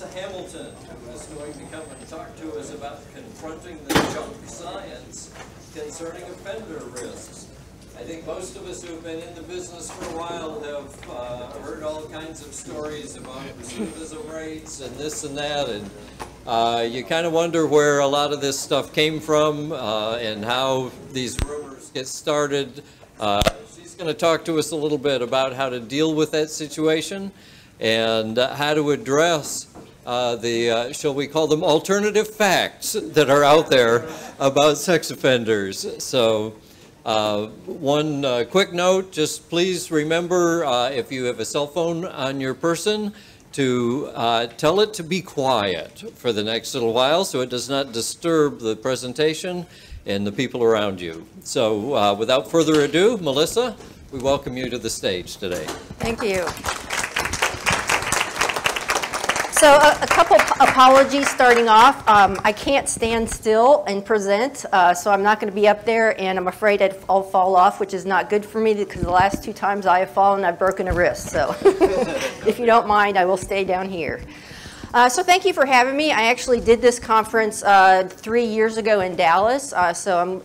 Melissa Hamilton, who is going to come and talk to us about confronting the junk science concerning offender risks. I think most of us who have been in the business for a while have heard all kinds of stories about recidivism rates and this and that, and you kind of wonder where a lot of this stuff came from and how these rumors get started. She's going to talk to us a little bit about how to deal with that situation and how to address the shall we call them alternative facts that are out there about sex offenders. So one quick note, just please remember if you have a cell phone on your person to tell it to be quiet for the next little while so it does not disturb the presentation and the people around you. So without further ado, Melissa, we welcome you to the stage today. Thank you. So a couple apologies starting off. I can't stand still and present, so I'm not going to be up there, and I'm afraid I'll fall off, which is not good for me because the last two times I have fallen, I've broken a wrist. So if you don't mind, I will stay down here. So thank you for having me. I actually did this conference 3 years ago in Dallas, so I'm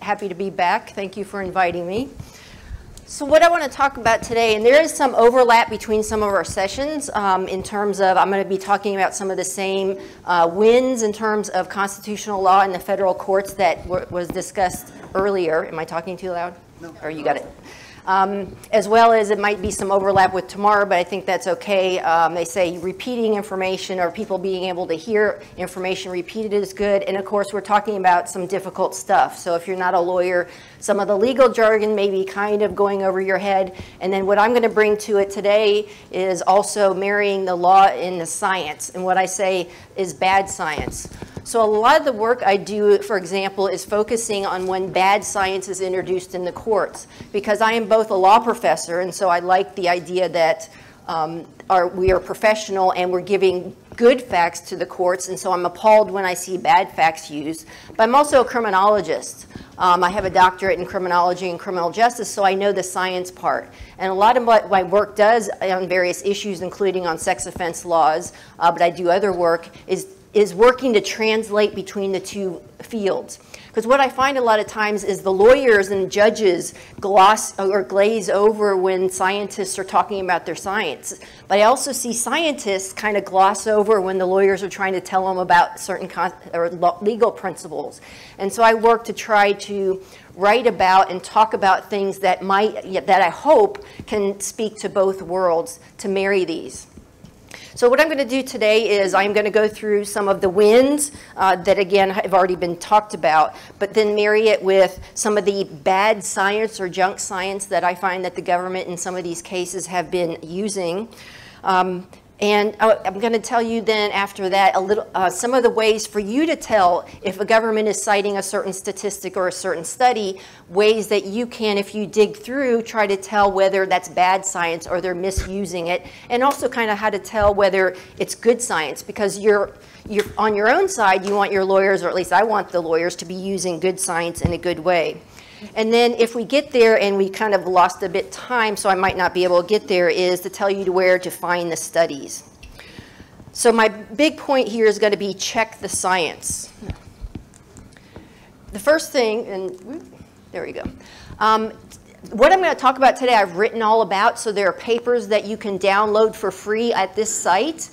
happy to be back. Thank you for inviting me. So what I want to talk about today, and there is some overlap between some of our sessions in terms of I'm going to be talking about some of the same wins in terms of constitutional law in the federal courts that was discussed earlier. Am I talking too loud? No. Or you got it. As well as it might be some overlap with tomorrow, but I think that's okay. They say repeating information or people being able to hear information repeated is good. And of course, we're talking about some difficult stuff. So if you're not a lawyer, some of the legal jargon may be kind of going over your head. And then what I'm going to bring to it today is also marrying the law and the science. And what I say is bad science. So a lot of the work I do, for example, is focusing on when bad science is introduced in the courts, because I am both a law professor, and so I like the idea that we are professional and we're giving good facts to the courts, and so I'm appalled when I see bad facts used. But I'm also a criminologist. I have a doctorate in criminology and criminal justice, so I know the science part. And a lot of what my work does on various issues, including on sex offense laws, but I do other work, is working to translate between the two fields. Because what I find a lot of times is the lawyers and judges gloss or glaze over when scientists are talking about their science. But I also see scientists kind of gloss over when the lawyers are trying to tell them about certain legal principles. And so I work to try to write about and talk about things that that I hope can speak to both worlds, to marry these. So what I'm going to do today is I'm going to go through some of the wins that, again, have already been talked about, but then marry it with some of the bad science or junk science that I find that the government in some of these cases have been using. And I'm going to tell you then after that a little some of the ways for you to tell if a government is citing a certain statistic or a certain study, ways that you can, if you dig through, try to tell whether that's bad science or they're misusing it, and also kind of how to tell whether it's good science, because you're on your own side, you want your lawyers, or at least I want the lawyers, to be using good science in a good way. And then if we get there and we kind of lost a bit time, so I might not be able to get there, is to tell you to where to find the studies. So my big point here is going to be check the science. The first thing, and there we go. What I'm going to talk about today, I've written all about, so there are papers that you can download for free at this site.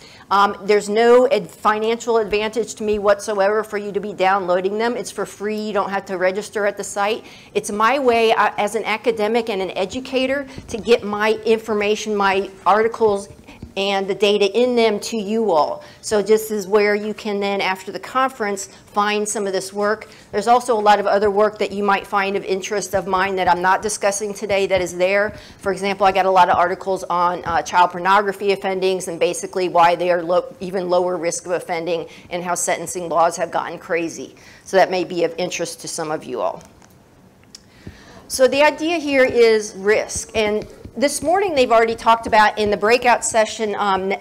There's no financial advantage to me whatsoever for you to be downloading them. It's for free. You don't have to register at the site. It's my way as an academic and an educator to get my information, my articles, and the data in them to you all. So this is where you can then, after the conference, find some of this work. There's also a lot of other work that you might find of interest of mine that I'm not discussing today that is there. For example, I got a lot of articles on child pornography offendings and basically why they are even lower risk of offending and how sentencing laws have gotten crazy. So that may be of interest to some of you all. So the idea here is risk. And this morning, they've already talked about in the breakout session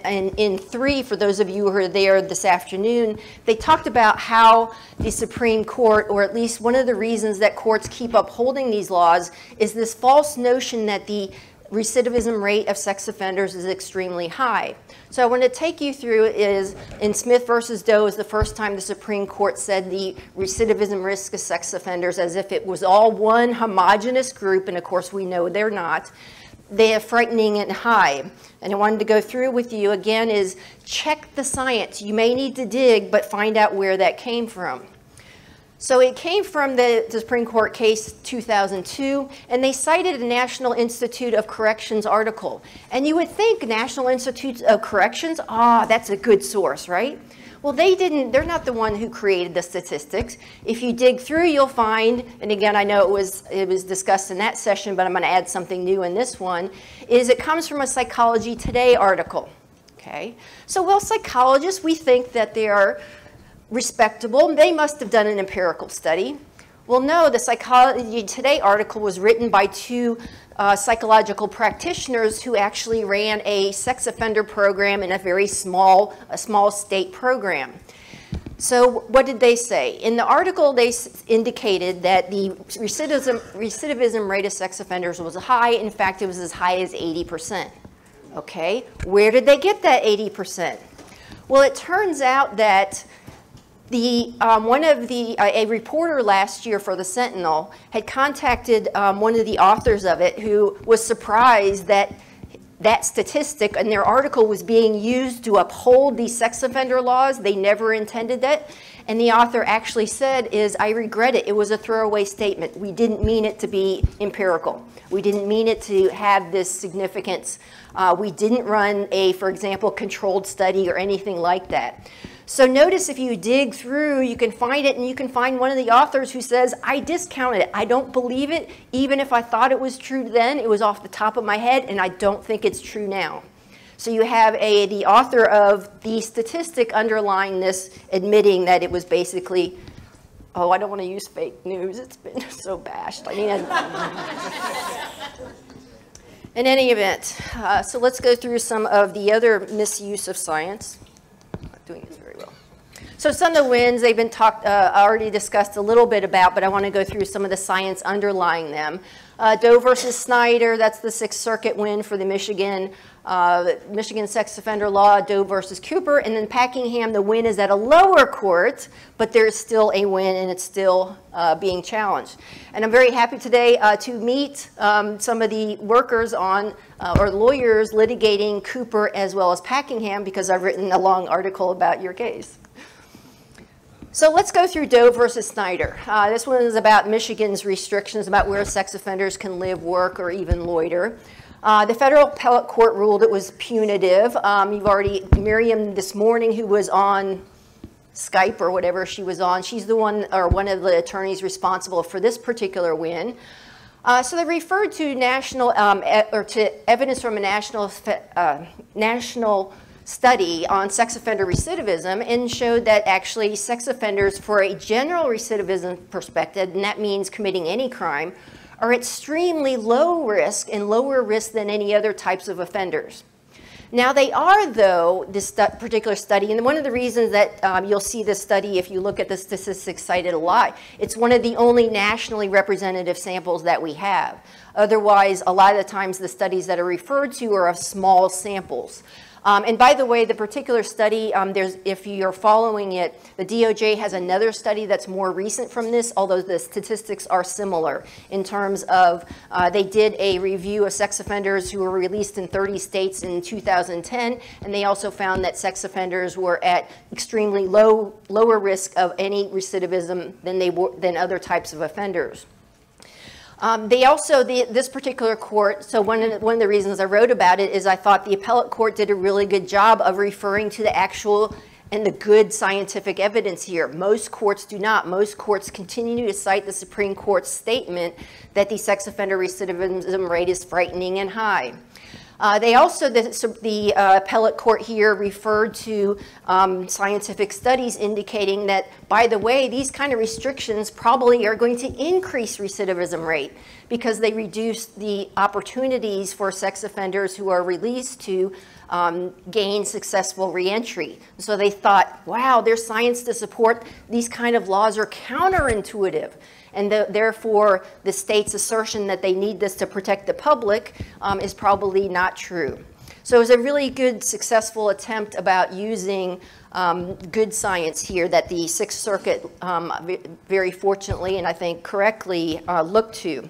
in three, for those of you who are there this afternoon, they talked about how the Supreme Court, or at least one of the reasons that courts keep upholding these laws, is this false notion that the recidivism rate of sex offenders is extremely high. So I want to take you through is, in Smith versus Doe is the first time the Supreme Court said the recidivism risk of sex offenders as if it was all one homogenous group, and of course we know they're not. They are frightening and high. And I wanted to go through with you again is check the science. You may need to dig, but find out where that came from. So it came from the Supreme Court case 2002, and they cited a National Institute of Corrections article. And you would think National Institute of Corrections, that's a good source, right? Well, they didn't, they're not the one who created the statistics. If you dig through, you'll find, and again, I know it was discussed in that session, but I'm gonna add something new in this one, is it comes from a Psychology Today article, okay? So while psychologists, we think that they are respectable, they must have done an empirical study. Well, no, the Psychology Today article was written by two psychological practitioners who actually ran a sex offender program in a small state program. So what did they say? In the article, they indicated that the recidivism rate of sex offenders was high. In fact, it was as high as 80%. Okay, where did they get that 80%? Well, it turns out that a reporter last year for the Sentinel had contacted one of the authors of it who was surprised that that statistic in their article was being used to uphold these sex offender laws. They never intended that. And the author actually said is, I regret it. It was a throwaway statement. We didn't mean it to be empirical. We didn't mean it to have this significance. We didn't run a, for example, controlled study or anything like that. So notice if you dig through, you can find it, and you can find one of the authors who says, I discounted it. I don't believe it. Even if I thought it was true then, it was off the top of my head, and I don't think it's true now. So you have the author of the statistic underlying this admitting that it was basically, oh, I don't want to use fake news. It's been so bashed. I mean, in any event, so let's go through some of the other misuse of science. Doing this very well. So some of the wins they've been already discussed a little bit about, but I want to go through some of the science underlying them. Doe versus Snyder, that's the Sixth Circuit win for the Michigan sex offender law, Doe versus Cooper, and then Packingham, the win is at a lower court, but there's still a win and it's still being challenged. And I'm very happy today to meet some of the workers on, or lawyers litigating Cooper as well as Packingham, because I've written a long article about your case. So let's go through Doe versus Snyder. This one is about Michigan's restrictions about where sex offenders can live, work, or even loiter. The federal appellate court ruled it was punitive. Miriam this morning, who was on Skype or whatever she was on, she's the one, or one of the attorneys responsible for this particular win. So they referred to evidence from a national study on sex offender recidivism and showed that actually sex offenders for a general recidivism perspective, and that means committing any crime, are extremely low risk and lower risk than any other types of offenders. Now they are, though, this particular study, and one of the reasons that you'll see this study if you look at the statistics cited a lot, it's one of the only nationally representative samples that we have. Otherwise, a lot of the times the studies that are referred to are of small samples. And by the way, the particular study, if you're following it, the DOJ has another study that's more recent from this, although the statistics are similar in terms of they did a review of sex offenders who were released in 30 states in 2010, and they also found that sex offenders were at extremely lower risk of any recidivism than other types of offenders. They also, this particular court, so one of the reasons I wrote about it is I thought the appellate court did a really good job of referring to the actual and the good scientific evidence here. Most courts do not. Most courts continue to cite the Supreme Court's statement that the sex offender recidivism rate is frightening and high. They also, the appellate court here referred to scientific studies indicating that, by the way, these kind of restrictions probably are going to increase recidivism rate because they reduce the opportunities for sex offenders who are released to gain successful reentry. So they thought, wow, there's science to support these kind of laws are counterintuitive. and therefore the state's assertion that they need this to protect the public is probably not true. So it was a really good, successful attempt about using good science here that the Sixth Circuit very fortunately and I think correctly looked to.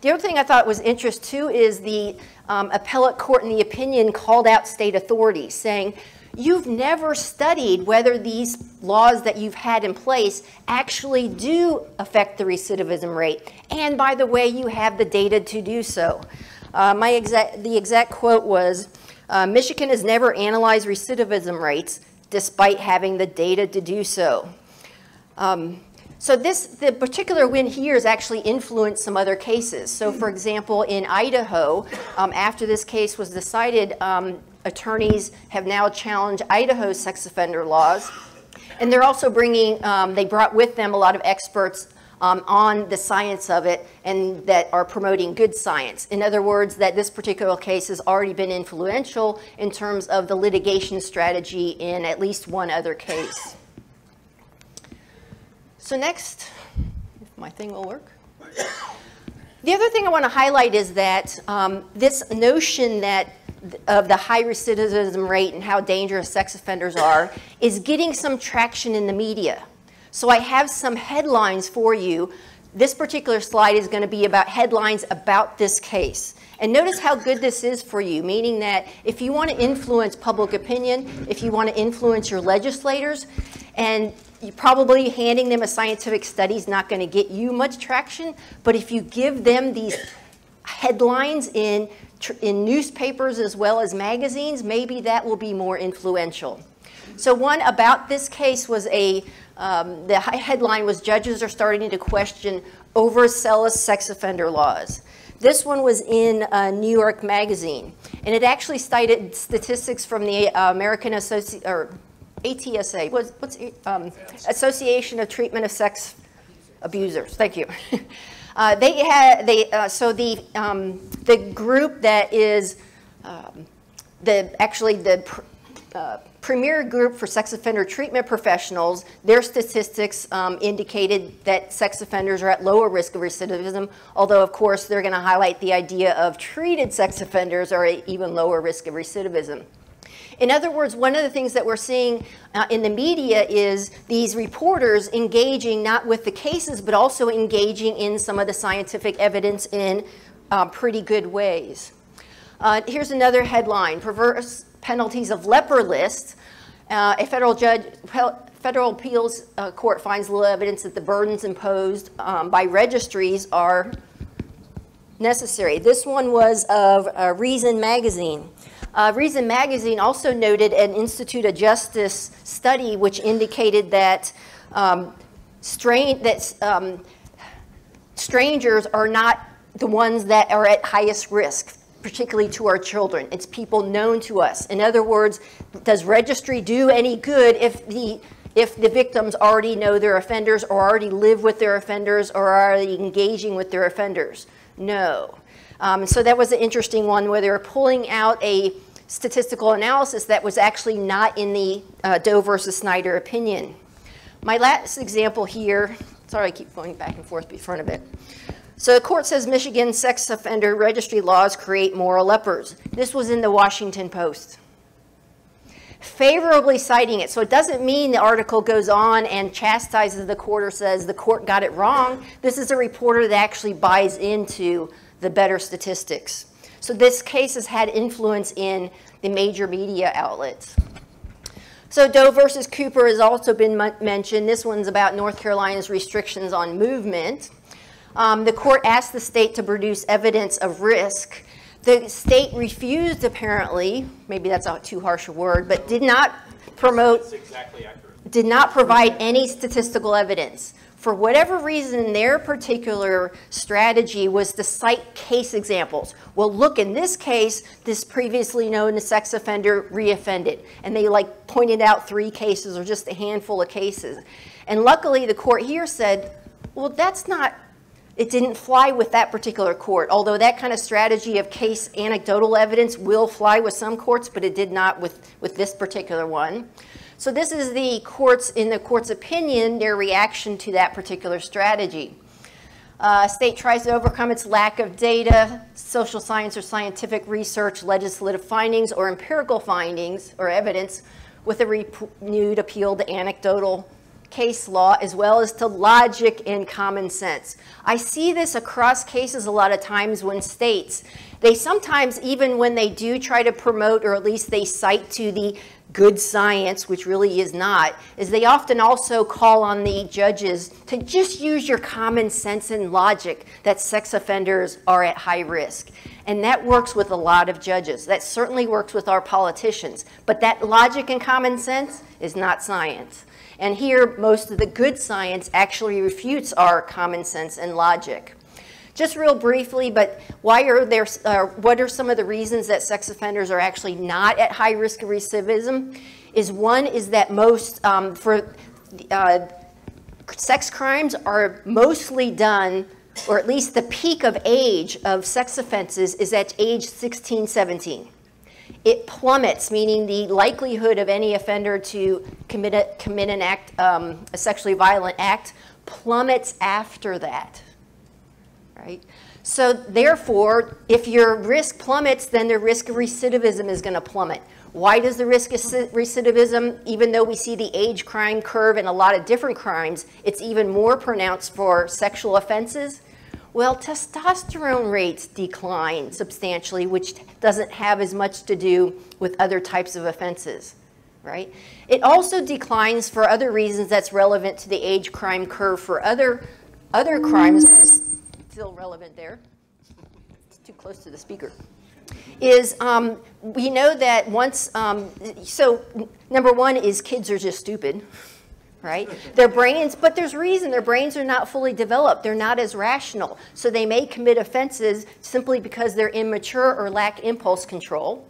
The other thing I thought was interesting too is the appellate court in the opinion called out state authorities saying, you've never studied whether these laws that you've had in place actually do affect the recidivism rate. And by the way, you have the data to do so. The exact quote was, Michigan has never analyzed recidivism rates despite having the data to do so. So the particular win here has actually influenced some other cases. So for example, in Idaho, after this case was decided, attorneys have now challenged Idaho's sex offender laws. And they're also bringing, they brought with them a lot of experts on the science of it and that are promoting good science. In other words, that this particular case has already been influential in terms of the litigation strategy in at least one other case. So next, if my thing will work. The other thing I want to highlight is that this notion that of the high recidivism rate and how dangerous sex offenders are is getting some traction in the media. So I have some headlines for you. This particular slide is going to be about headlines about this case. And notice how good this is for you, meaning that if you want to influence public opinion, if you want to influence your legislators, and probably handing them a scientific study is not going to get you much traction, but if you give them these headlines in newspapers as well as magazines, maybe that will be more influential. So one about this case was the headline was, judges are starting to question overzealous sex offender laws. This one was in New York Magazine, and it actually cited statistics from the ATSA, Association of Treatment of Sex Abusers. Thank you. The group that is the premier group for sex offender treatment professionals, their statistics indicated that sex offenders are at lower risk of recidivism, although of course they're going to highlight the idea of treated sex offenders are at even lower risk of recidivism. In other words, one of the things that we're seeing in the media is these reporters engaging not with the cases, but also engaging in some of the scientific evidence in pretty good ways. Here's another headline, perverse penalties of leper list. A federal appeals court finds little evidence that the burdens imposed by registries are necessary. This one was of Reason magazine. Reason magazine also noted an Institute of Justice study which indicated that, strangers are not the ones that are at highest risk, particularly to our children. It's people known to us. In other words, does registry do any good if the victims already know their offenders or already live with their offenders or are already engaging with their offenders? No. So that was an interesting one where they were pulling out a statistical analysis that was actually not in the Doe versus Snyder opinion. My last example here, sorry I keep going back and forth in front of it. So the court says Michigan sex offender registry laws create moral lepers. This was in the Washington Post, favorably citing it. So it doesn't mean the article goes on and chastises the court or says the court got it wrong. This is a reporter that actually buys into the better statistics. So this case has had influence in the major media outlets. So Doe versus Cooper has also been mentioned. This one's about North Carolina's restrictions on movement. The court asked the state to produce evidence of risk. The state refused, apparently, maybe that's not too harsh a word, but did not promote, that's exactly accurate, did not provide any statistical evidence. For whatever reason, their particular strategy was to cite case examples. Well, look, in this case, this previously known sex offender reoffended. And they like pointed out 3 cases or just a handful of cases. And luckily, the court here said, well, that's not, it didn't fly with that particular court, although that kind of strategy of case anecdotal evidence will fly with some courts, but it did not with this particular one. So this is the court's, in the court's opinion, their reaction to that particular strategy. A state tries to overcome its lack of data, social science or scientific research, legislative findings, or empirical findings or evidence with a renewed appeal to anecdotal case law as well as to logic and common sense. I see this across cases a lot of times when states, they sometimes, even when they do try to promote or at least they cite to the good science, which really is not, is they often also call on the judges to just use your common sense and logic that sex offenders are at high risk. And that works with a lot of judges. That certainly works with our politicians. But that logic and common sense is not science. And here, most of the good science actually refutes our common sense and logic. Just real briefly, but why are there, what are some of the reasons that sex offenders are actually not at high risk of recidivism? Is one is that most, sex crimes are mostly done, or at least the peak of age of sex offenses is at age 16, 17. It plummets, meaning the likelihood of any offender to commit an act, a sexually violent act, plummets after that. Right? So therefore, if your risk plummets, then the risk of recidivism is going to plummet. Why does the risk of recidivism, even though we see the age crime curve in a lot of different crimes, it's even more pronounced for sexual offenses? Well, testosterone rates decline substantially, which doesn't have as much to do with other types of offenses. Right? It also declines for other reasons that's relevant to the age crime curve for other crimes. Still relevant there, it's too close to the speaker, is we know that once, so number one is kids are just stupid, right? Their brains, but there's reason, their brains are not fully developed, they're not as rational, so they may commit offenses simply because they're immature or lack impulse control.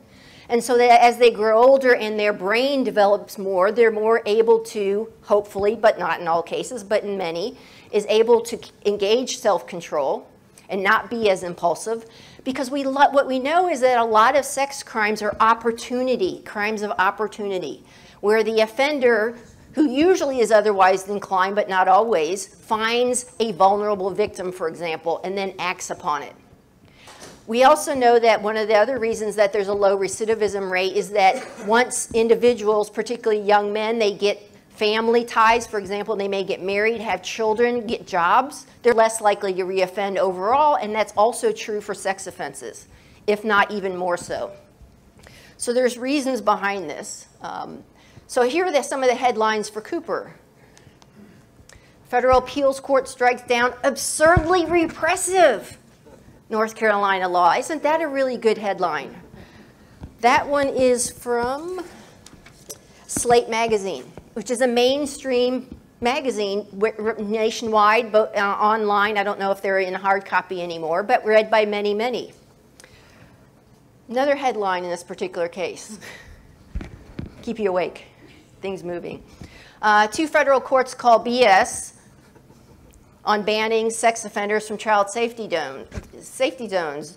And so that as they grow older and their brain develops more, they're more able to, hopefully, but not in all cases, but in many, is able to engage self-control and not be as impulsive. Because what we know is that a lot of sex crimes are opportunity, crimes of opportunity, where the offender, who usually is otherwise inclined, but not always, finds a vulnerable victim, for example, and then acts upon it. We also know that one of the other reasons that there's a low recidivism rate is that once individuals, particularly young men, they get family ties, for example, they may get married, have children, get jobs, they're less likely to reoffend overall, and that's also true for sex offenses, if not even more so. So there's reasons behind this. So here are some of the headlines for Cooper. Federal appeals court strikes down absurdly repressive North Carolina law. Isn't that a really good headline? That one is from Slate magazine, which is a mainstream magazine nationwide, but online. I don't know if they're in hard copy anymore, but read by many, many. Another headline in this particular case. Keep you awake. Things moving. Two federal courts call BS on banning sex offenders from child safety zones.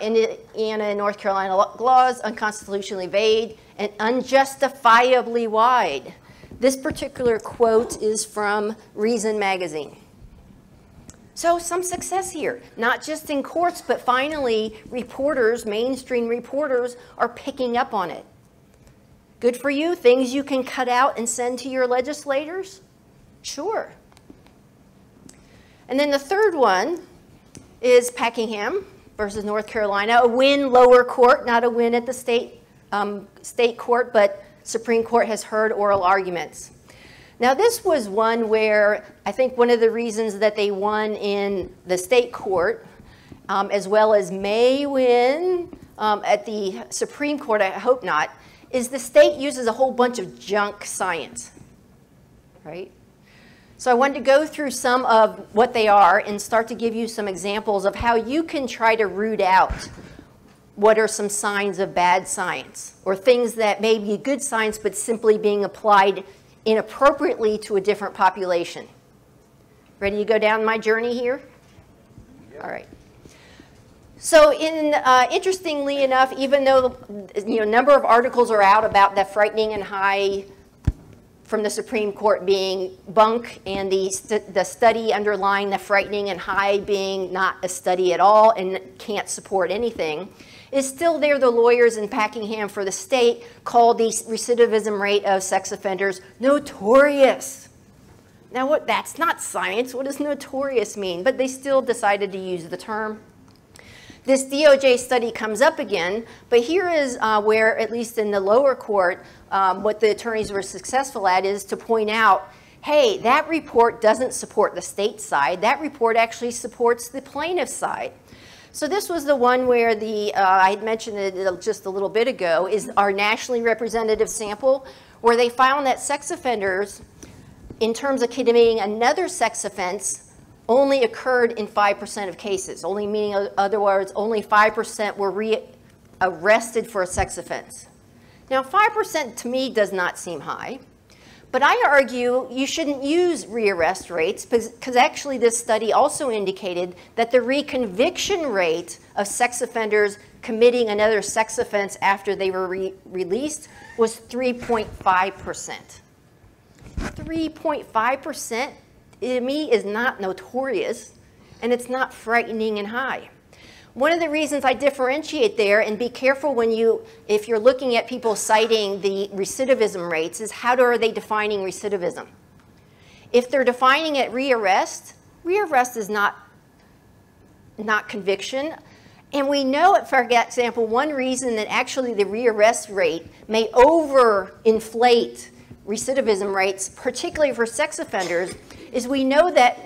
Indiana and North Carolina laws unconstitutionally vague and unjustifiably wide. This particular quote is from Reason magazine. So some success here, not just in courts, but finally reporters, mainstream reporters, are picking up on it. Good for you, things you can cut out and send to your legislators? Sure. And then the third one is Packingham versus North Carolina, a win lower court, not a win at the state court, but Supreme Court has heard oral arguments. Now this was one where I think one of the reasons that they won in the state court, as well as may win at the Supreme Court, I hope not, is the state uses a whole bunch of junk science, right? So I wanted to go through some of what they are and start to give you some examples of how you can try to root out what are some signs of bad science or things that may be good science but simply being applied inappropriately to a different population. Ready to go down my journey here? Yep. All right. So in, interestingly enough, even though a number of articles are out about that frightening and high from the Supreme Court being bunk and the study underlying the frightening and high being not a study at all and can't support anything, is still there. The lawyers in Packingham for the state called the recidivism rate of sex offenders notorious. Now, what, that's not science. What does notorious mean? But they still decided to use the term. This DOJ study comes up again, but here is where, at least in the lower court, what the attorneys were successful at is to point out, hey, that report doesn't support the state side. That report actually supports the plaintiff's side. So this was the one where the, I had mentioned it just a little bit ago, is our nationally representative sample, where they found that sex offenders, in terms of committing another sex offense, only occurred in 5% of cases, only meaning, other words, only 5% were arrested for a sex offense. Now, 5% to me does not seem high, but I argue you shouldn't use re-arrest rates because actually this study also indicated that the reconviction rate of sex offenders committing another sex offense after they were released was 3.5%. 3.5%? To me is not notorious, and it's not frightening and high. One of the reasons I differentiate there, and be careful when you, if you're looking at people citing the recidivism rates, is how are they defining recidivism? If they're defining it re-arrest is not conviction. And we know, for example, one reason that actually the re-arrest rate may over-inflate recidivism rates, particularly for sex offenders, is we know that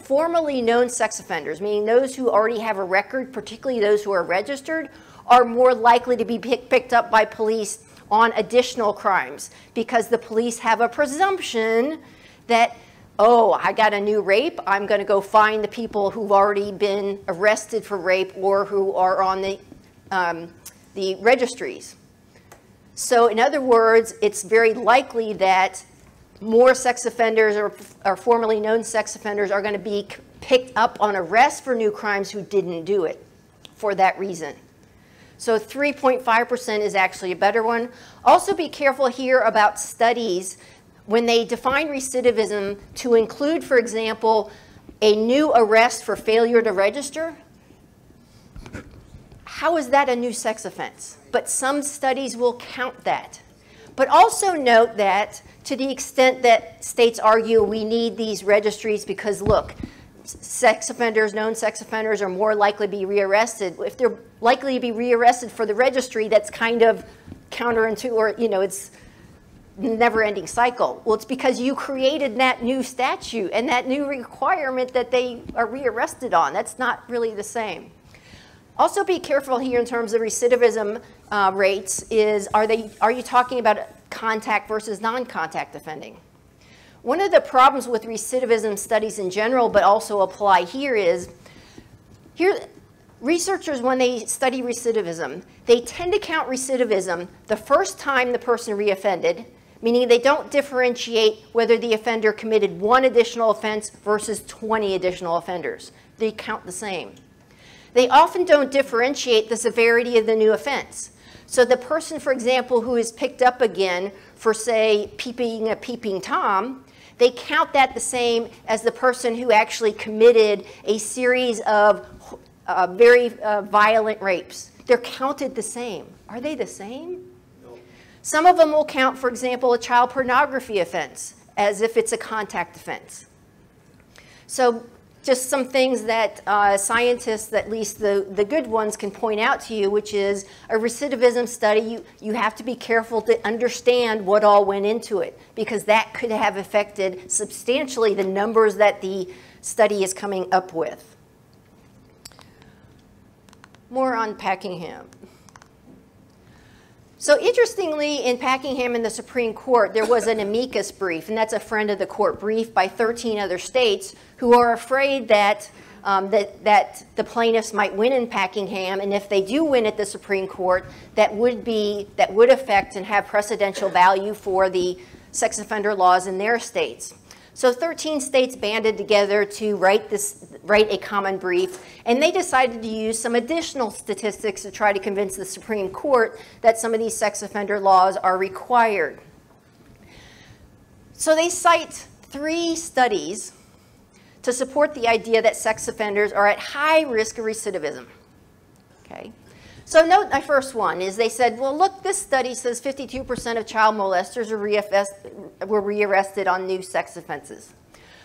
formerly known sex offenders, meaning those who already have a record, particularly those who are registered, are more likely to be picked up by police on additional crimes because the police have a presumption that, oh, I got a new rape, I'm going to go find the people who've already been arrested for rape or who are on the registries. So in other words, it's very likely that more sex offenders or formerly known sex offenders are going to be picked up on arrest for new crimes who didn't do it for that reason. So 3.5% is actually a better one. Also be careful here about studies when they define recidivism to include, for example, a new arrest for failure to register. How is that a new sex offense? But some studies will count that. But also note that to the extent that states argue we need these registries because, look, sex offenders, known sex offenders are more likely to be rearrested. If they're likely to be rearrested for the registry, that's kind of counterintuitive, or, you know, it's never-ending cycle. Well, it's because you created that new statute and that new requirement that they are rearrested on. That's not really the same. Also be careful here in terms of recidivism rates is, are you talking about contact versus non-contact offending? One of the problems with recidivism studies in general, but also apply here is, researchers when they study recidivism, they tend to count recidivism the first time the person reoffended, meaning they don't differentiate whether the offender committed one additional offense versus 20 additional offenders. They count the same. They often don't differentiate the severity of the new offense. So the person, for example, who is picked up again for, say, peeping a peeping Tom, they count that the same as the person who actually committed a series of very violent rapes. They're counted the same. Are they the same? No. Some of them will count, for example, a child pornography offense as if it's a contact offense. So just some things that scientists, at least the good ones, can point out to you, which is a recidivism study, you have to be careful to understand what all went into it, because that could have affected substantially the numbers that the study is coming up with. More on Packingham. So interestingly, in Packingham and the Supreme Court, there was an amicus brief, and that's a friend of the court brief by 13 other states who are afraid that, that the plaintiffs might win in Packingham, and if they do win at the Supreme Court, that would affect and have precedential value for the sex offender laws in their states. So 13 states banded together to write a common brief, and they decided to use some additional statistics to try to convince the Supreme Court that some of these sex offender laws are required. So they cite three studies to support the idea that sex offenders are at high risk of recidivism. Okay. So note my first one is they said, well, look, this study says 52% of child molesters were rearrested on new sex offenses.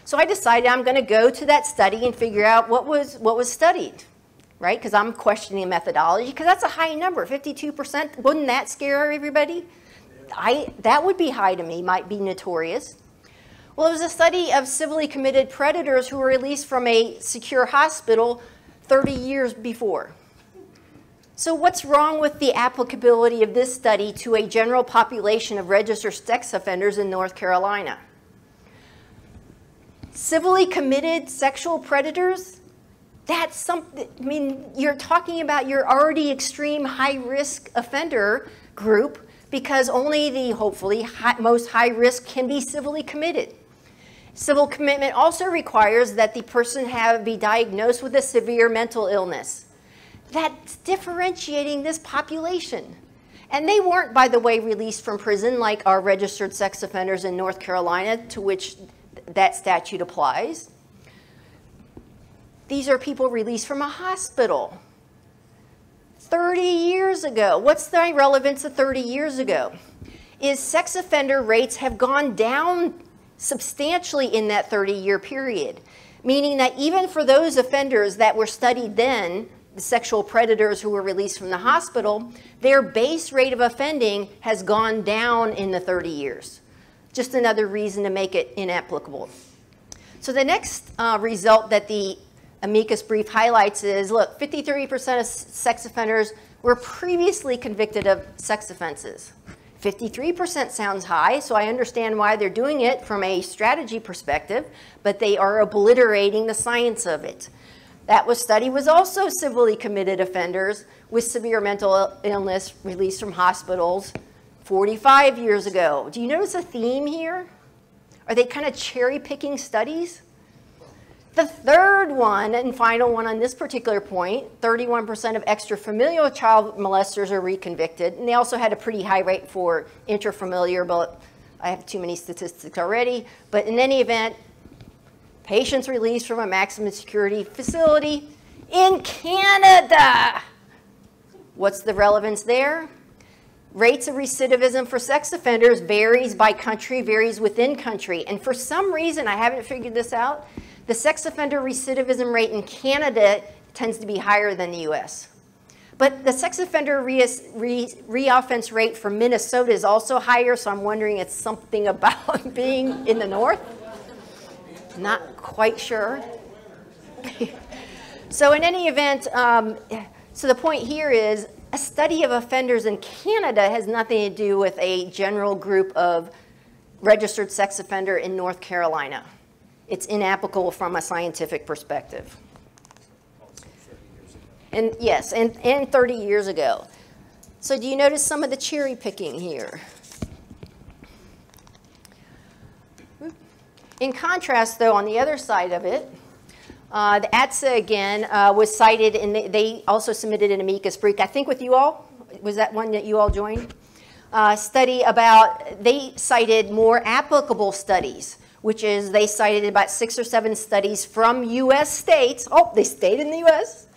So I decided I'm going to go to that study and figure out what was studied, right? Because I'm questioning methodology, because that's a high number, 52%. Wouldn't that scare everybody? That would be high to me, might be notorious. Well, it was a study of civilly committed predators who were released from a secure hospital 30 years before. So what's wrong with the applicability of this study to a general population of registered sex offenders in North Carolina? Civilly committed sexual predators? That's something, I mean, you're talking about your already extreme high-risk offender group, because only the, hopefully, most high risk can be civilly committed. Civil commitment also requires that the person be diagnosed with a severe mental illness. That's differentiating this population. And they weren't, by the way, released from prison like our registered sex offenders in North Carolina, to which that statute applies. These are people released from a hospital 30 years ago. What's the relevance of 30 years ago? Is sex offender rates have gone down substantially in that 30-year period, meaning that even for those offenders that were studied then, the sexual predators who were released from the hospital, their base rate of offending has gone down in the 30 years. Just another reason to make it inapplicable. So the next result that the amicus brief highlights is, look, 53% of sex offenders were previously convicted of sex offenses. 53% sounds high, so I understand why they're doing it from a strategy perspective, but they are obliterating the science of it. That study was also civilly committed offenders with severe mental illness released from hospitals 45 years ago. Do you notice a theme here? Are they kind of cherry-picking studies? The third one and final one on this particular point, 31% of extrafamilial child molesters are reconvicted. And they also had a pretty high rate for intrafamilial, but I have too many statistics already. But in any event, patients released from a maximum security facility in Canada. What's the relevance there? Rates of recidivism for sex offenders varies by country, varies within country. And for some reason, I haven't figured this out, the sex offender recidivism rate in Canada tends to be higher than the US. But the sex offender reoffense rate for Minnesota is also higher, so I'm wondering it's something about being in the north. Not quite sure. So in any event, so the point here is a study of offenders in Canada has nothing to do with a general group of registered sex offender in North Carolina. It's inapplicable from a scientific perspective. And yes, and 30 years ago. So do you notice some of the cherry picking here? In contrast, though, on the other side of it, the ATSA again was cited, and they also submitted an amicus brief, I think with you all. Was that one that you all joined? Study about, they cited more applicable studies, which is they cited about 6 or 7 studies from US states, oh, they stayed in the US,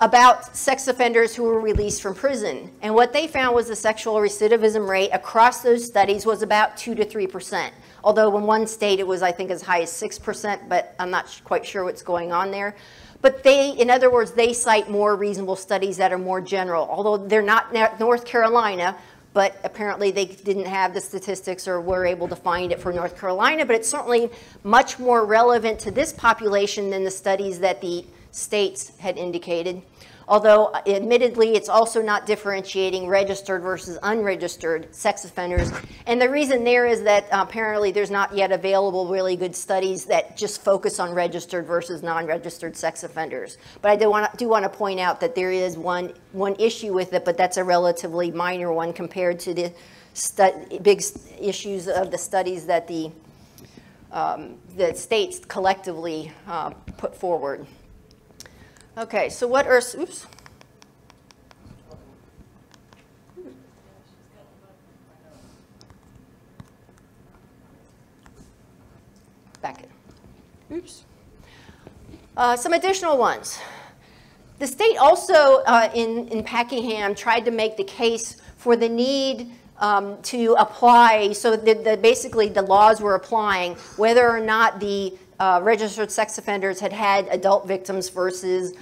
about sex offenders who were released from prison. And what they found was the sexual recidivism rate across those studies was about 2 to 3%. Although in one state it was, I think, as high as 6%, but I'm not quite sure what's going on there. But they, in other words, they cite more reasonable studies that are more general, although they're not North Carolina, but apparently they didn't have the statistics or were able to find it for North Carolina, but it's certainly much more relevant to this population than the studies that the states had indicated. Although, admittedly, it's also not differentiating registered versus unregistered sex offenders. And the reason there is that apparently there's not yet available really good studies that just focus on registered versus non-registered sex offenders. But I do want to point out that there is one issue with it, but that's a relatively minor one compared to the big issues of the studies that the states collectively put forward. Okay, so what are, oops. back in. Oops. Some additional ones. The state also, in Packingham, tried to make the case for the need to apply, so that basically the laws were applying, whether or not the registered sex offenders had had adult victims versus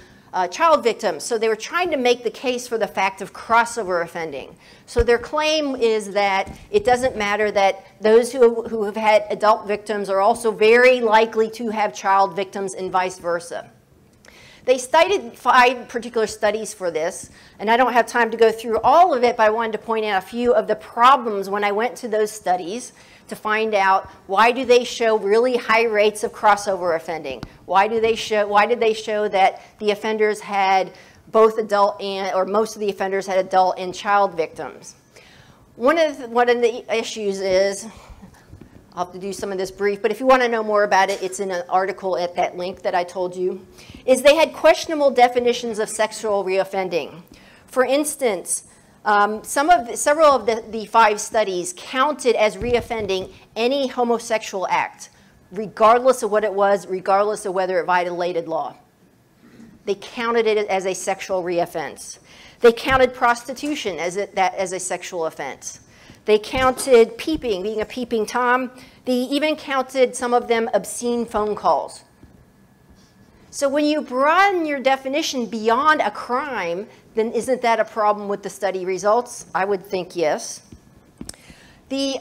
child victims. So they were trying to make the case for the fact of crossover offending. So their claim is that it doesn't matter that those who have had adult victims are also very likely to have child victims and vice versa. They cited 5 particular studies for this, and I don't have time to go through all of it, but I wanted to point out a few of the problems when I went to those studies to find out why do they show really high rates of crossover offending? Why did they show that the offenders had both adult and, or most of the offenders had adult and child victims? One of the issues is, I'll have to do some of this brief, but if you want to know more about it, it's in an article at that link that I told you, is they had questionable definitions of sexual reoffending. For instance, several of the 5 studies counted as reoffending any homosexual act, regardless of what it was, regardless of whether it violated law. They counted it as a sexual reoffense. They counted prostitution as a sexual offense. They counted peeping, being a peeping Tom. They even counted, some of them, obscene phone calls. So when you broaden your definition beyond a crime, then isn't that a problem with the study results? I would think yes. They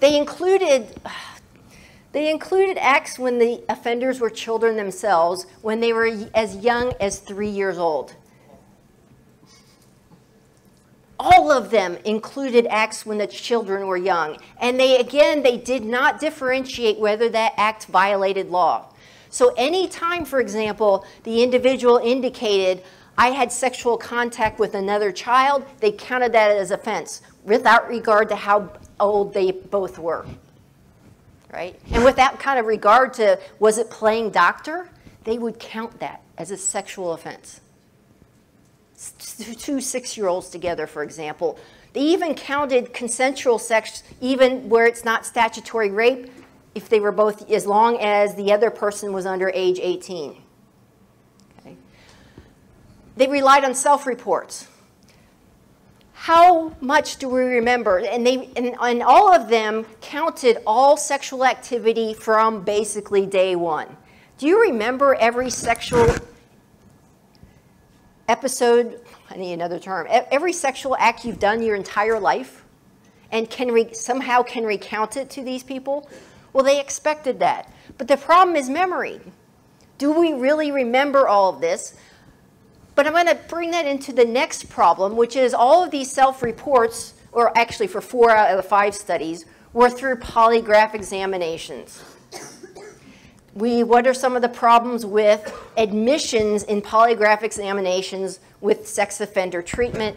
included acts when the offenders were children themselves, when they were as young as 3 years old. All of them included acts when the children were young. And they, again, they did not differentiate whether that act violated law. So any time, for example, the individual indicated, I had sexual contact with another child, they counted that as offense without regard to how old they both were, right? And without kind of regard to, was it playing doctor? They would count that as a sexual offense. 2 6-year-olds together, for example. They even counted consensual sex, even where it's not statutory rape, if they were both, as long as the other person was under age 18. Okay. They relied on self-reports. How much do we remember? And all of them counted all sexual activity from basically day one. Do you remember every sexual episode, I need another term, every sexual act you've done your entire life and somehow can recount it to these people? Well, they expected that. But the problem is memory. Do we really remember all of this? But I'm going to bring that into the next problem, which is all of these self-reports, or actually for 4 out of the 5 studies, were through polygraph examinations. What are some of the problems with admissions in polygraph examinations with sex offender treatment?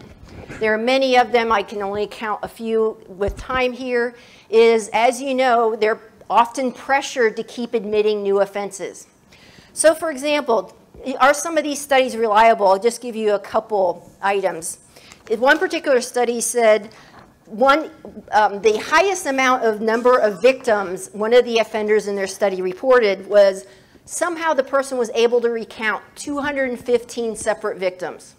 There are many of them. I can only count a few with time here. As you know, they're often pressured to keep admitting new offenses. So for example, are some of these studies reliable? I'll just give you a couple items. If one particular study said, the highest amount of number of victims one of the offenders in their study reported was somehow the person was able to recount 215 separate victims.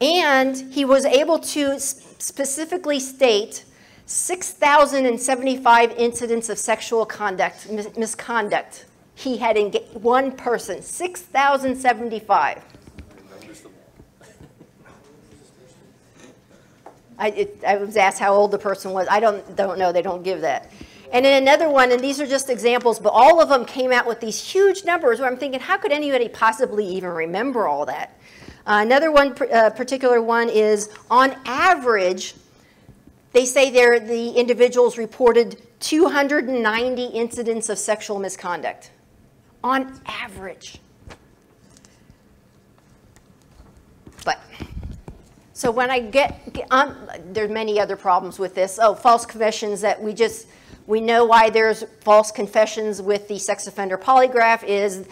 And he was able to specifically state 6,075 incidents of sexual conduct, misconduct. He had engaged one person, 6,075. I was asked how old the person was. I don't know. They don't give that. And then another one, and these are just examples, but all of them came out with these huge numbers where I'm thinking, how could anybody possibly even remember all that? Another one, particular one is, on average, they say the individuals reported 290 incidents of sexual misconduct. On average. But... so when I there's many other problems with this. Oh, false confessions that we know why there's false confessions with the sex offender polygraph is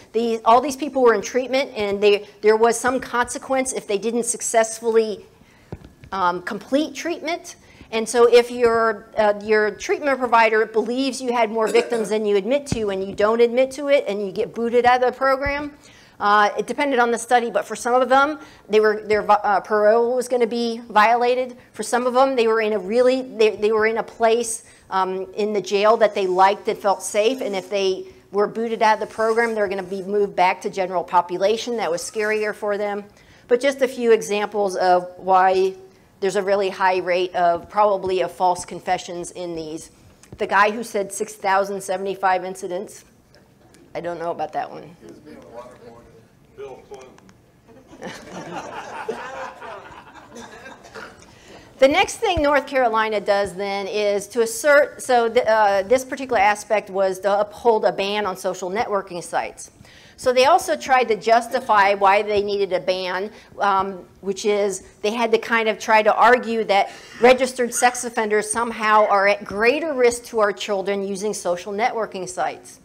all these people were in treatment and there was some consequence if they didn't successfully complete treatment. And so if your treatment provider believes you had more victims than you admit to and you don't admit to it and you get booted out of the program, it depended on the study, but for some of them, their parole was going to be violated. For some of them, they were in a really, they were in a place in the jail that they liked, that felt safe, and if they were booted out of the program, they're going to be moved back to general population. That was scarier for them. But just a few examples of why there's a really high rate of probably of false confessions in these. The guy who said 6,075 incidents, I don't know about that one. Bill Clinton. The next thing North Carolina does then is to assert, so this particular aspect was to uphold a ban on social networking sites. So they also tried to justify why they needed a ban, which is they had to kind of try to argue that registered sex offenders somehow are at greater risk to our children using social networking sites.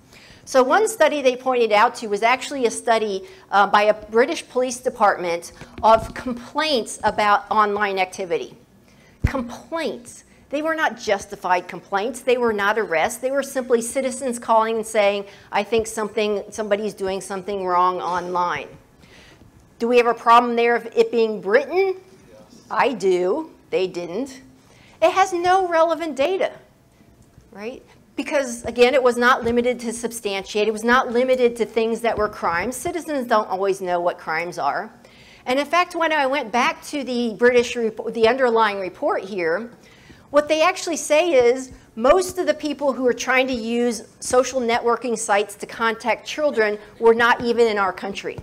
So one study they pointed out to was actually a study by a British police department of complaints about online activity. Complaints. They were not justified complaints. They were not arrests. They were simply citizens calling and saying, I think somebody's doing something wrong online. Do we have a problem there of it being Britain? Yes. I do. They didn't. It has no relevant data, right? Because, again, it was not limited to substantiate. It was not limited to things that were crimes. Citizens don't always know what crimes are. And, in fact, when I went back to the British report, the underlying report here, what they actually say is most of the people who are trying to use social networking sites to contact children were not even in our country.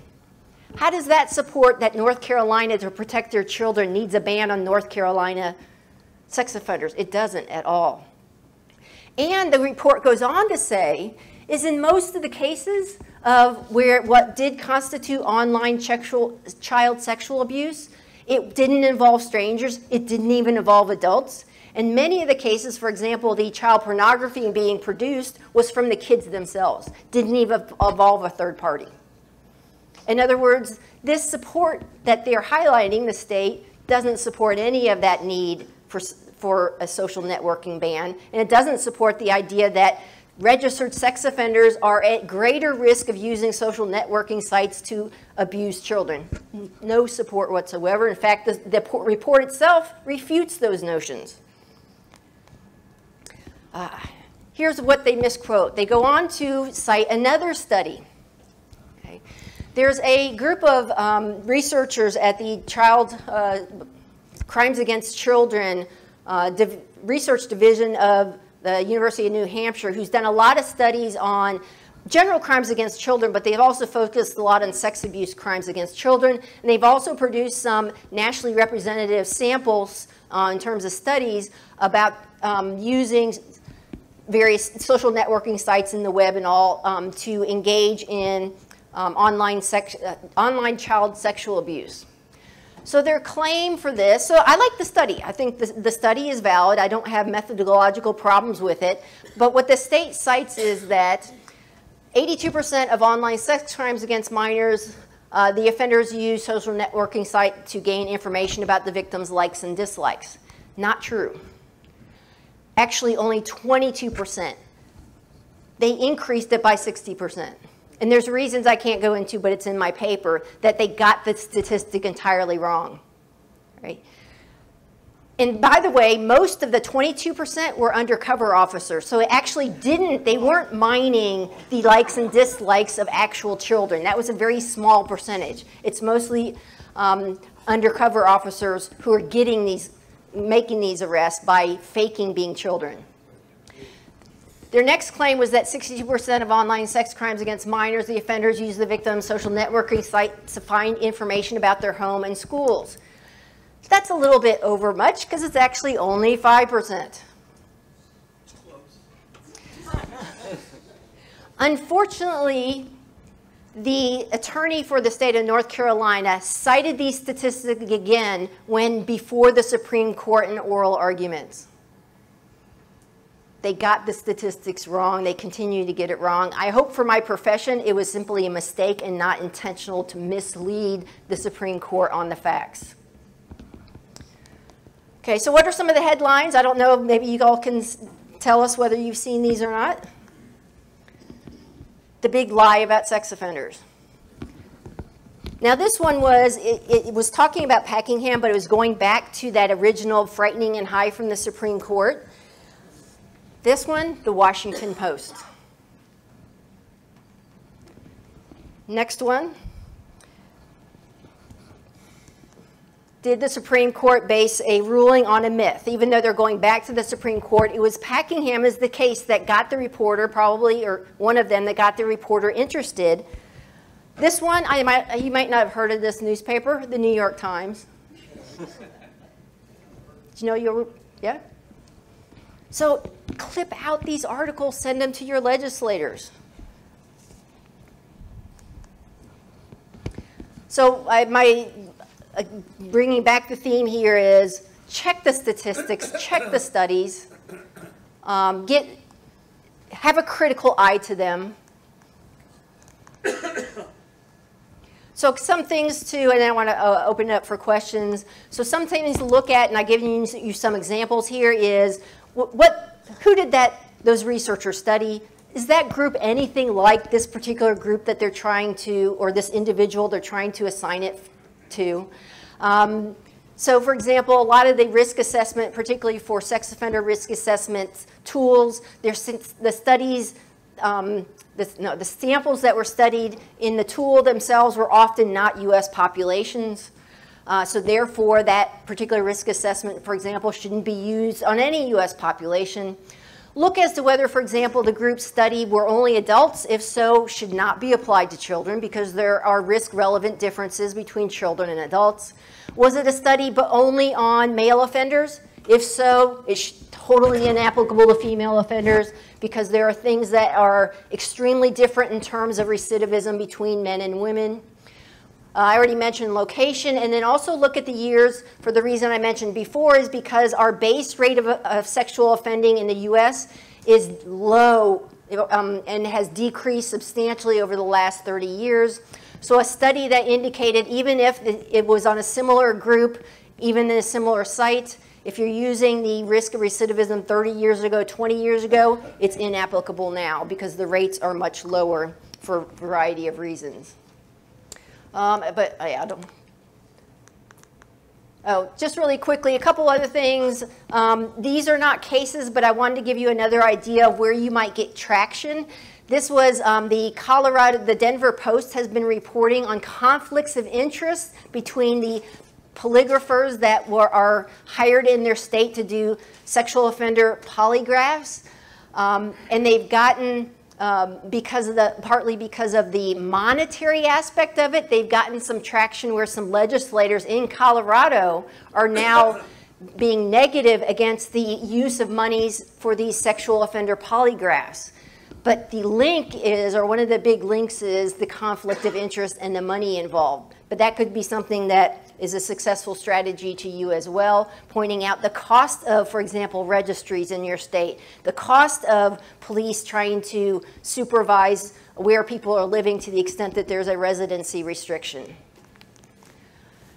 How does that support that North Carolina, to protect their children, needs a ban on North Carolina sex offenders? It doesn't at all. And the report goes on to say is in most of the cases of where what did constitute online child sexual abuse, it didn't involve strangers, it didn't even involve adults. And many of the cases, for example, the child pornography being produced was from the kids themselves, didn't even involve a third party. In other words, this support that they're highlighting, the state, doesn't support any of that need for a social networking ban, and it doesn't support the idea that registered sex offenders are at greater risk of using social networking sites to abuse children. No support whatsoever. In fact, the report itself refutes those notions. Here's what they misquote. They go on to cite another study. Okay. There's a group of researchers at the Child Crimes Against Children Research Division of the University of New Hampshire, who's done a lot of studies on general crimes against children, but they've also focused a lot on sex abuse crimes against children. And they've also produced some nationally representative samples in terms of studies about using various social networking sites in the web and all to engage in online child sexual abuse. So their claim for this, so I like the study. I think the study is valid. I don't have methodological problems with it. But what the state cites is that 82% of online sex crimes against minors, the offenders use social networking sites to gain information about the victim's likes and dislikes. Not true. Actually, only 22%. They increased it by 60%. And there's reasons I can't go into, but it's in my paper, that they got the statistic entirely wrong, right? And by the way, most of the 22% were undercover officers. So it actually didn't, they weren't mining the likes and dislikes of actual children. That was a very small percentage. It's mostly undercover officers who are getting these, making these arrests by faking being children. Their next claim was that 62% of online sex crimes against minors, the offenders use the victim's social networking site to find information about their home and schools. That's a little bit over much because it's actually only 5%. Close. Unfortunately, the attorney for the state of North Carolina cited these statistics again when before the Supreme Court in oral arguments. They got the statistics wrong. They continue to get it wrong. I hope for my profession it was simply a mistake and not intentional to mislead the Supreme Court on the facts. Okay, so what are some of the headlines? I don't know, maybe you all can tell us whether you've seen these or not. The big lie about sex offenders. Now this one was, it was talking about Packingham, but it was going back to that original frightening and high from the Supreme Court. This one, the Washington Post. Next one. Did the Supreme Court base a ruling on a myth? Even though they're going back to the Supreme Court, it was Packingham as the case that got the reporter, probably, or one of them that got the reporter interested. This one, you might not have heard of this newspaper, the New York Times. Do you know your, yeah? So clip out these articles, send them to your legislators. So bringing back the theme here is check the statistics, check the studies, have a critical eye to them. So some things too, and I want to open it up for questions. So some things to look at, and I've given you some examples here, is who did those researchers study? Is that group anything like this particular group that they're trying to, or this individual they're trying to assign it to? So for example, a lot of the risk assessment, particularly for sex offender risk assessment tools, the samples that were studied in the tool themselves were often not U.S. populations. So therefore, that particular risk assessment, for example, shouldn't be used on any U.S. population. Look as to whether, for example, the group studied were only adults. If so, should not be applied to children because there are risk-relevant differences between children and adults. Was it a study but only on male offenders? If so, it's totally inapplicable to female offenders because there are things that are extremely different in terms of recidivism between men and women. I already mentioned location, and then also look at the years. For the reason I mentioned before is because our base rate of sexual offending in the U.S. is low and has decreased substantially over the last 30 years. So a study that indicated even if it was on a similar group, even in a similar site, if you're using the risk of recidivism 30 years ago, 20 years ago, it's inapplicable now because the rates are much lower for a variety of reasons. Just really quickly, a couple other things. These are not cases, but I wanted to give you another idea of where you might get traction. This was the Denver Post has been reporting on conflicts of interest between the polygraphers that are hired in their state to do sexual offender polygraphs. And they've gotten, partly because of the monetary aspect of it, they've gotten some traction where some legislators in Colorado are now being negative against the use of monies for these sexual offender polygraphs. But the link is, or one of the big links is, the conflict of interest and the money involved. But that could be something that is a successful strategy to you as well, pointing out the cost of, for example, registries in your state, the cost of police trying to supervise where people are living to the extent that there's a residency restriction.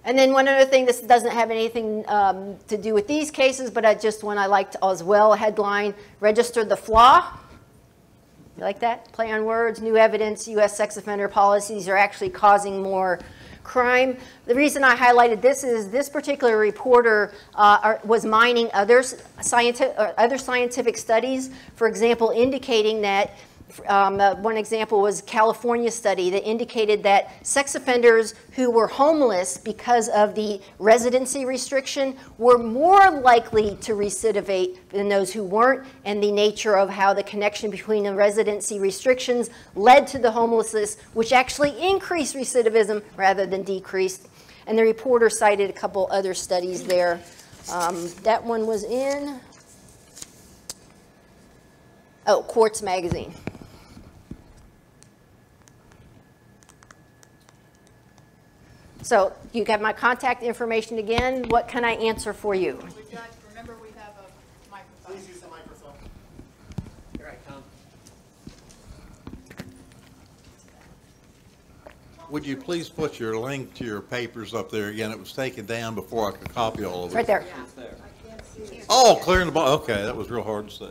And then one other thing, this doesn't have anything to do with these cases, but just one I liked as well, headline, register the flaw. You like that? Play on words, new evidence, U.S. sex offender policies are actually causing more crime. The reason I highlighted this is this particular reporter was mining other scientific studies, for example, indicating that, one example was a California study that indicated that sex offenders who were homeless because of the residency restriction were more likely to recidivate than those who weren't, and the nature of how the connection between the residency restrictions led to the homelessness, which actually increased recidivism rather than decreased. And the reporter cited a couple other studies there. That one was in, Quartz magazine. So you got my contact information again. What can I answer for you? Remember, we have a microphone. Please use the microphone. Here I come. Would you please put your link to your papers up there again? It was taken down before I could copy all of it. Right there. Yeah. Oh, clearing the ball. Okay, that was real hard to say.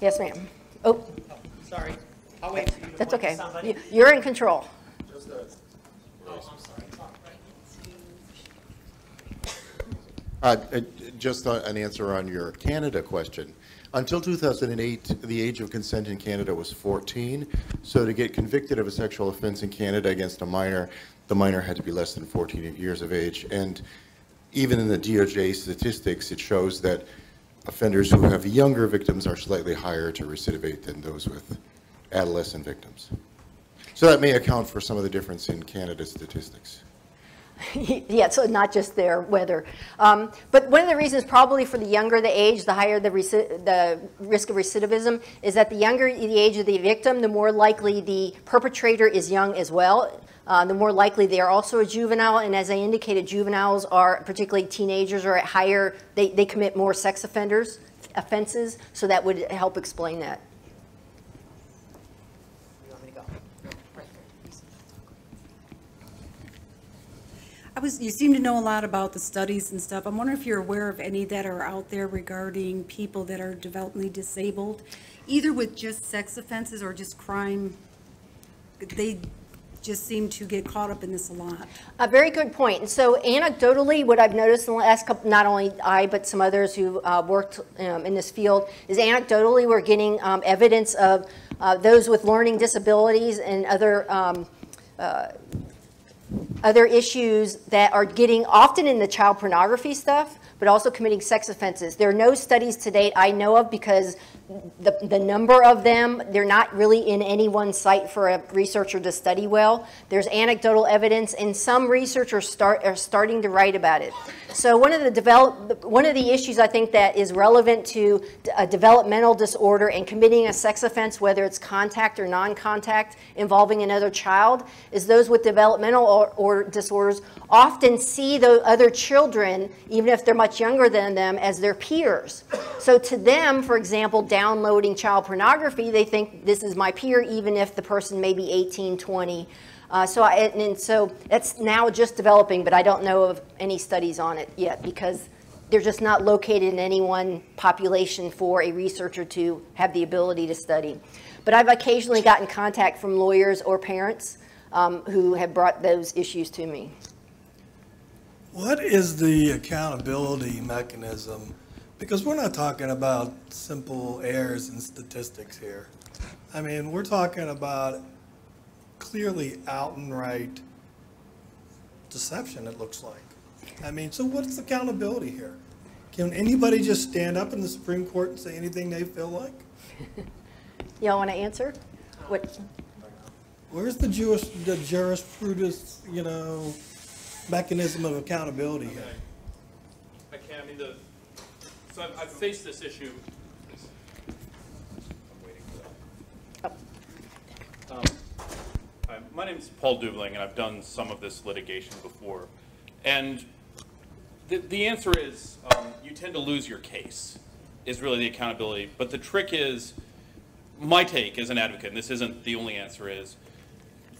Yes, ma'am. Oh. Oh, sorry. I'll wait for you to That's okay. Somebody. You're in control. Just a, oh, I'm sorry. Just an answer on your Canada question. Until 2008, the age of consent in Canada was 14. So to get convicted of a sexual offense in Canada against a minor, the minor had to be less than 14 years of age. And even in the DOJ statistics, it shows that offenders who have younger victims are slightly higher to recidivate than those with adolescent victims. So that may account for some of the difference in Canada's statistics. Yeah, so not just their weather. But one of the reasons probably for the younger the age, the higher the risk of recidivism is that the younger the age of the victim, the more likely the perpetrator is young as well. The more likely they are also a juvenile. And as I indicated, juveniles are, particularly teenagers, are at higher, they commit more sex offenses. So that would help explain that. You seem to know a lot about the studies and stuff. I'm wondering if you're aware of any that are out there regarding people that are developmentally disabled, either with just sex offenses or just crime. They just seem to get caught up in this a lot. A very good point. And so anecdotally, what I've noticed in the last couple, not only I, but some others who worked in this field, is anecdotally we're getting evidence of those with learning disabilities and other issues that are getting often in the child pornography stuff, but also committing sex offenses. There are no studies to date I know of because the number of them, they're not really in any one site for a researcher to study well. There's anecdotal evidence, and some researchers are starting to write about it. So one of the issues I think that is relevant to a developmental disorder and committing a sex offense, whether it's contact or non-contact involving another child, is those with developmental or disorders often see the other children, even if they're much younger than them, as their peers. So to them, for example, downloading child pornography, they think this is my peer, even if the person may be 18, 20. So that's now just developing, but I don't know of any studies on it yet because they're just not located in any one population for a researcher to have the ability to study. But I've occasionally gotten contact from lawyers or parents who have brought those issues to me. What is the accountability mechanism? Because we're not talking about simple errors in statistics here. I mean, we're talking about clearly out and right deception, it looks like. I mean, so what's accountability here? Can anybody just stand up in the Supreme Court and say anything they feel like? Y'all want to answer? What? Where's the jurisprudence, you know, mechanism of accountability here? Okay. I mean, so I've faced this issue. I'm waiting for that. My name is Paul Dubling, and I've done some of this litigation before. And the answer is you tend to lose your case, is really the accountability. But the trick is, my take as an advocate, and this isn't the only answer, is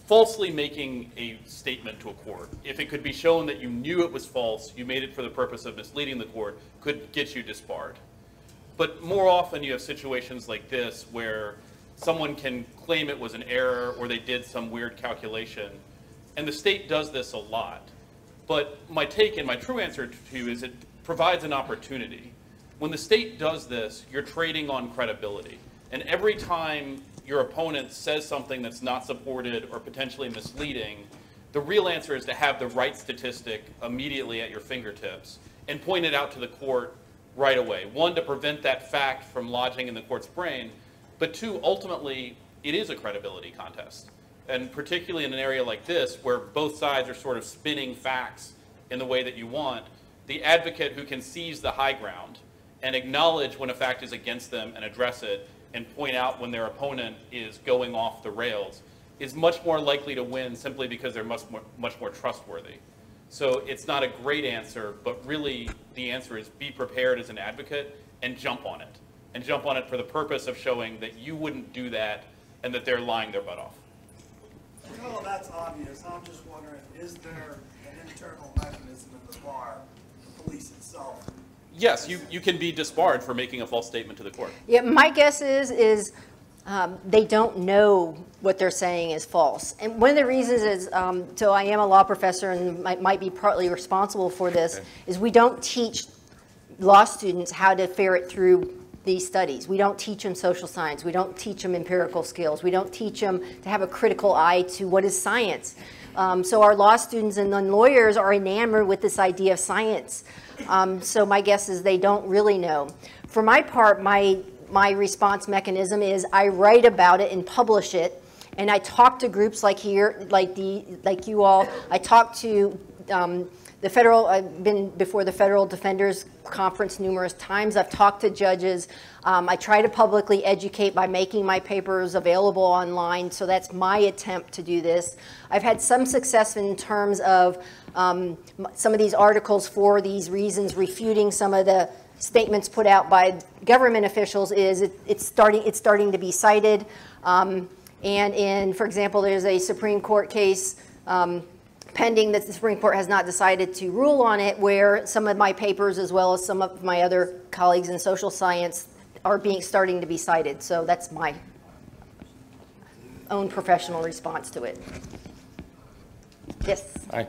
falsely making a statement to a court, if it could be shown that you knew it was false, you made it for the purpose of misleading the court, could get you disbarred. But more often you have situations like this where someone can claim it was an error or they did some weird calculation. And the state does this a lot. But my take and my true answer to you is it provides an opportunity. When the state does this, you're trading on credibility. And every time your opponent says something that's not supported or potentially misleading, the real answer is to have the right statistic immediately at your fingertips and point it out to the court right away. One, to prevent that fact from lodging in the court's brain, but two, ultimately, it is a credibility contest. And particularly in an area like this, where both sides are sort of spinning facts in the way that you want, the advocate who can seize the high ground and acknowledge when a fact is against them and address it and point out when their opponent is going off the rails is much more likely to win simply because they're much more trustworthy. So it's not a great answer, but really the answer is be prepared as an advocate and jump on it. And jump on it for the purpose of showing that you wouldn't do that and that they're lying their butt off. Well, that's obvious. I'm just wondering, is there an internal mechanism in the bar police itself? Yes, you can be disbarred for making a false statement to the court. Yeah, my guess is they don't know what they're saying is false. And one of the reasons is, so I am a law professor and might be partly responsible for this, okay, is we don't teach law students how to ferret through these studies. We don't teach them social science. We don't teach them empirical skills. We don't teach them to have a critical eye to what is science. So our law students and then lawyers are enamored with this idea of science. So my guess is they don't really know. For my part, my response mechanism is I write about it and publish it, and I talk to groups like here, like you all. I talk to I've been before the Federal Defenders Conference numerous times. I've talked to judges. I try to publicly educate by making my papers available online, so that's my attempt to do this. I've had some success in terms of some of these articles for these reasons, refuting some of the statements put out by government officials. It's starting to be cited. And in, for example, there's a Supreme Court case pending that the Supreme Court has not decided to rule on it, where some of my papers as well as some of my other colleagues in social science are starting to be cited. So that's my own professional response to it. Yes. Hi.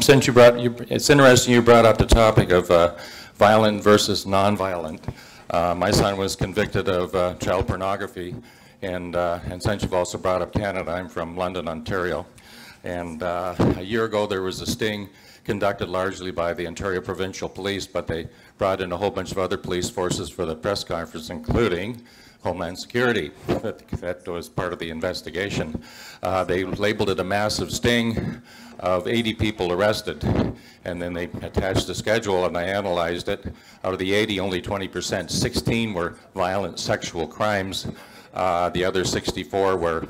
Since it's interesting you brought up the topic of violent versus nonviolent. My son was convicted of child pornography, and since you've also brought up Canada, I'm from London, Ontario. And a year ago, there was a sting conducted largely by the Ontario Provincial Police, but they brought in a whole bunch of other police forces for the press conference, including Homeland Security. That was part of the investigation. They labeled it a massive sting of 80 people arrested, and then they attached the schedule, and I analyzed it. Out of the 80, only 20%, 16 were violent sexual crimes. The other 64 were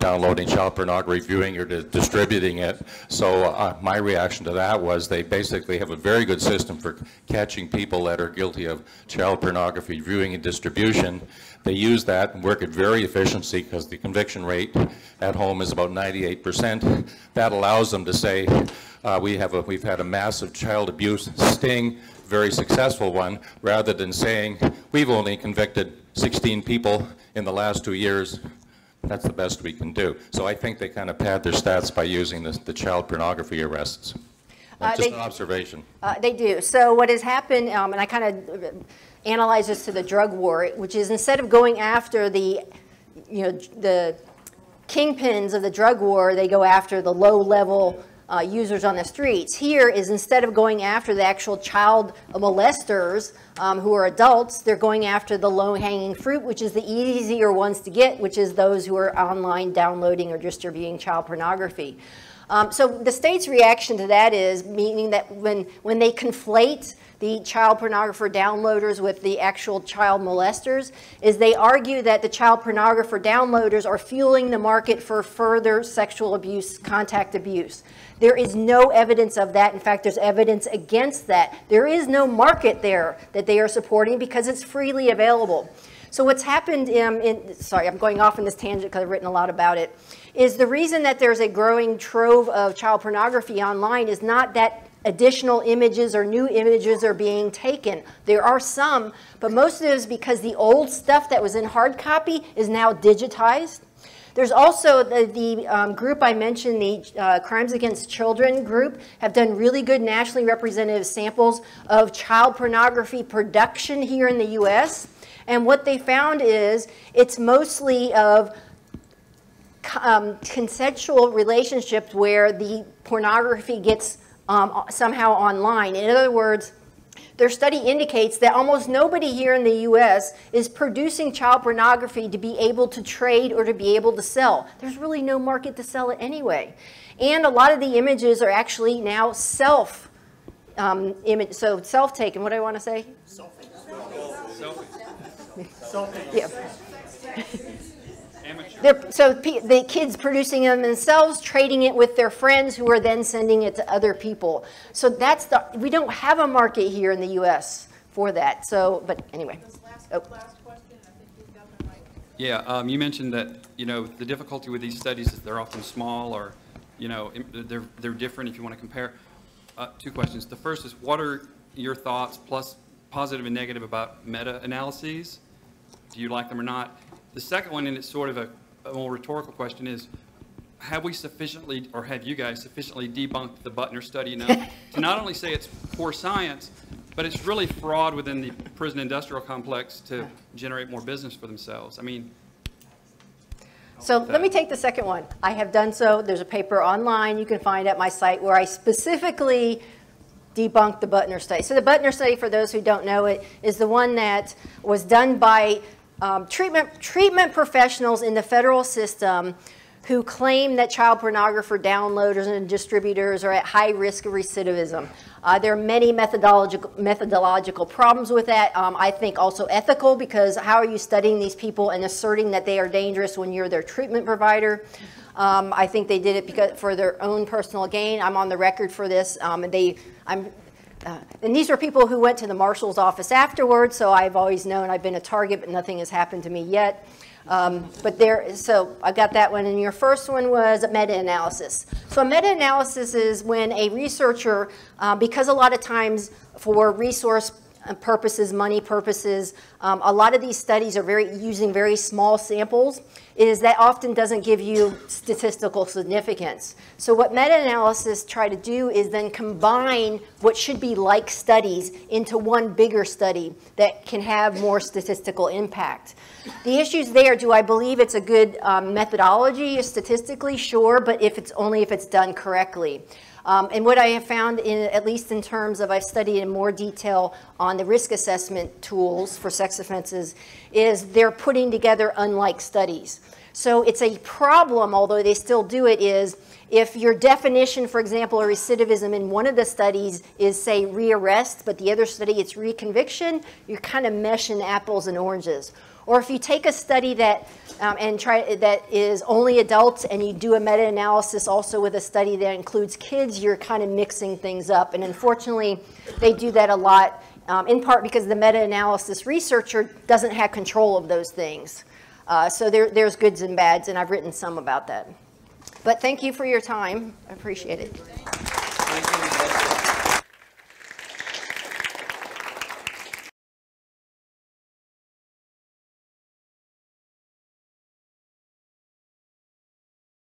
downloading child pornography, viewing or distributing it. So my reaction to that was they basically have a very good system for catching people that are guilty of child pornography, viewing and distribution. They use that and work it very efficiently because the conviction rate at home is about 98%. That allows them to say, we've had a massive child abuse sting, very successful one, rather than saying, we've only convicted 16 people in the last 2 years. That's the best we can do. So I think they kind of pad their stats by using the child pornography arrests. Just an observation. They do. So what has happened, and I kind of analyze this to the drug war, which is instead of going after the kingpins of the drug war, they go after the low-level users on the streets. Here is instead of going after the actual child molesters who are adults, they're going after the low-hanging fruit, which is the easier ones to get, which is those who are online downloading or distributing child pornography. So the state's reaction to that is, meaning that when they conflate the child pornographer downloaders with the actual child molesters, is they argue that the child pornographer downloaders are fueling the market for further sexual abuse, contact abuse. There is no evidence of that. In fact, there's evidence against that. There is no market there that they are supporting because it's freely available. So what's happened sorry, I'm going off on this tangent because I've written a lot about it, is the reason that there's a growing trove of child pornography online is not that additional images or new images are being taken. There are some, but most of it is because the old stuff that was in hard copy is now digitized. There's also the group I mentioned, the Crimes Against Children group, have done really good nationally representative samples of child pornography production here in the US. And what they found is it's mostly of consensual relationships where the pornography gets somehow online. In other words, their study indicates that almost nobody here in the US is producing child pornography to be able to trade or to be able to sell. There's really no market to sell it anyway. And a lot of the images are actually now self-taken. What do I want to say? Selfie. Yeah. So the kids producing them themselves, trading it with their friends who are then sending it to other people. So that's we don't have a market here in the U.S. for that. So, but anyway. Last question, I think you've got the mic. Yeah, you mentioned that, the difficulty with these studies is they're often small or you know, they're different if you want to compare. Two questions. The first is, what are your thoughts, plus positive and negative, about meta-analyses? Do you like them or not? The second one, and it's sort of a more rhetorical question, is, have we sufficiently, or have you guys sufficiently debunked the Butner study enough to not only say it's poor science, but it's really fraud within the prison industrial complex to generate more business for themselves? I mean, so let me take the second one. I have done so. There's a paper online you can find at my site where I specifically debunked the Butner study. So the Butner study, for those who don't know it, is the one that was done by treatment professionals in the federal system who claim that child pornographer downloaders and distributors are at high risk of recidivism. There are many methodological problems with that. I think also ethical, because how are you studying these people and asserting that they are dangerous when you're their treatment provider? I think they did it because, for their own personal gain. I'm on the record for this. And these were people who went to the marshal's office afterwards, so I've always known I've been a target, but nothing has happened to me yet. So I got that one, and your first one was a meta-analysis. So a meta-analysis is when a researcher, because a lot of times for resource purposes, money purposes, a lot of these studies are using very small samples, is that often doesn't give you statistical significance. So what meta-analysis try to do is then combine what should be like studies into one bigger study that can have more statistical impact. The issues there, do I believe it's a good methodology statistically? Sure, but only if it's done correctly. And what I have found, at least in terms of, I've studied in more detail on the risk assessment tools for sex offenses, is they're putting together unlike studies. So it's a problem, although they still do it, is if your definition, for example, of recidivism in one of the studies is, say, rearrest, but the other study it's reconviction, you're kind of meshing apples and oranges. Or if you take a study that is only adults and you do a meta-analysis also with a study that includes kids, you're kind of mixing things up. And unfortunately, they do that a lot, in part because the meta-analysis researcher doesn't have control of those things. So there's goods and bads, and I've written some about that. But thank you for your time. I appreciate it. Thank you.